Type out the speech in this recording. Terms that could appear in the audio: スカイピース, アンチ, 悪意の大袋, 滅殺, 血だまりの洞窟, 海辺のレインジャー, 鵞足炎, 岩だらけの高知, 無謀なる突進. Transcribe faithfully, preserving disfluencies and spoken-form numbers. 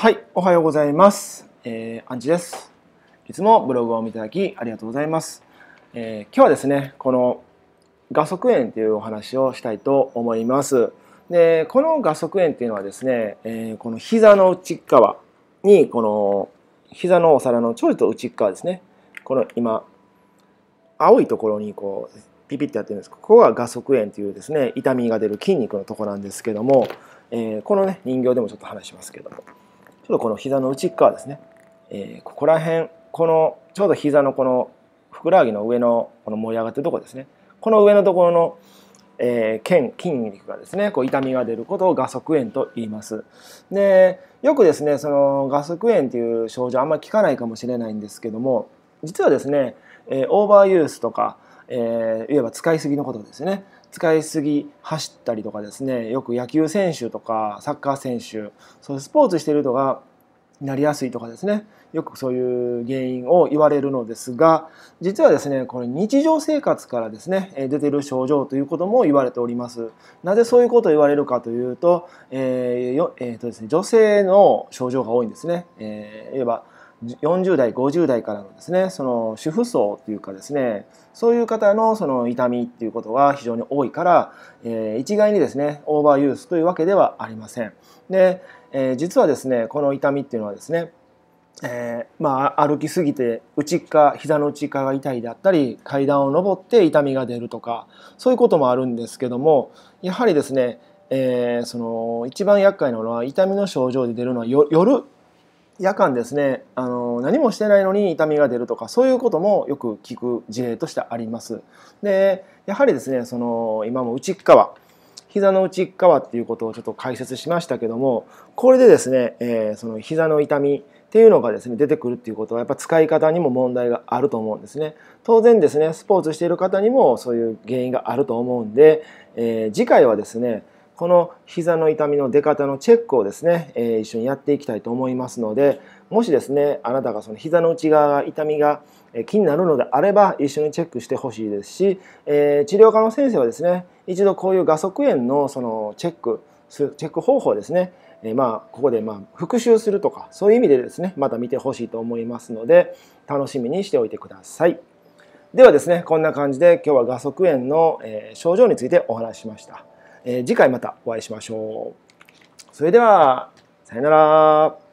はい、おはようございます。えー、アンチです。いつもブログを見ていただきありがとうございます。えー、今日はですね、この画側円というお話をしたいと思います。で、この画側円っていうのはですね、えー、この膝の内側にこの膝のお皿のちょいと内側ですね。この今青いところにこうピピってやってるんです。ここが画側円というですね、痛みが出る筋肉のとこなんですけども、えー、このね人形でもちょっと話しますけども。ちょっとこの膝の内側ですね、えー、ここら辺、このちょうど膝のこのふくらはぎの上のこの盛り上がってるところですね、この上のところの、えー、腱筋肉がですねこう痛みが出ることを画側円と言います。でよくですねその画側円という症状あんまり聞かないかもしれないんですけども、実はですね、えー、オーバーユースとか、えー、いわば使いすぎのことですね。使いすぎ走ったりとかですね、よく野球選手とかサッカー選手、そういうスポーツしている人がなりやすいとかですね、よくそういう原因を言われるのですが、実はですねこれ日常生活からですね出てる症状ということも言われております。なぜそういうことを言われるかというと、えーよえーとですね、女性の症状が多いんですね。えー、いわばよんじゅうだいごじゅうだいからのですねその主婦層というかですね、そういう方のその痛みっていうことが非常に多いから、えー、一概にですねオーバーユースというわけではありません。で、えー、実はですねこの痛みっていうのはですね、えー、まあ歩きすぎて内側膝の内側が痛いであったり、階段を上って痛みが出るとか、そういうこともあるんですけども、やはりですね、えー、その一番厄介なのは痛みの症状で出るのは夜。夜間ですね、あの何もしてないのに痛みが出るとか、そういうこともよく聞く事例としてあります。でやはりですねその今も内側膝の内側っていうことをちょっと解説しましたけども、これでですね、えー、その膝の痛みっていうのがですね出てくるっていうことはやっぱ使い方にも問題があると思うんですね。当然ですねスポーツしている方にもそういう原因があると思うんで、えー、次回はですねこの膝の痛みの出方のチェックをですね、えー、一緒にやっていきたいと思いますので、もしですねあなたがその膝の内側が痛みが気になるのであれば一緒にチェックしてほしいですし、えー、治療科の先生はですね一度こういう画側円のそのチェックチェック方法ですね、えー、まあここでまあ復習するとか、そういう意味でですねまた見てほしいと思いますので楽しみにしておいてください。ではですねこんな感じで今日は画側円の症状についてお話ししました。次回またお会いしましょう。それではさよなら。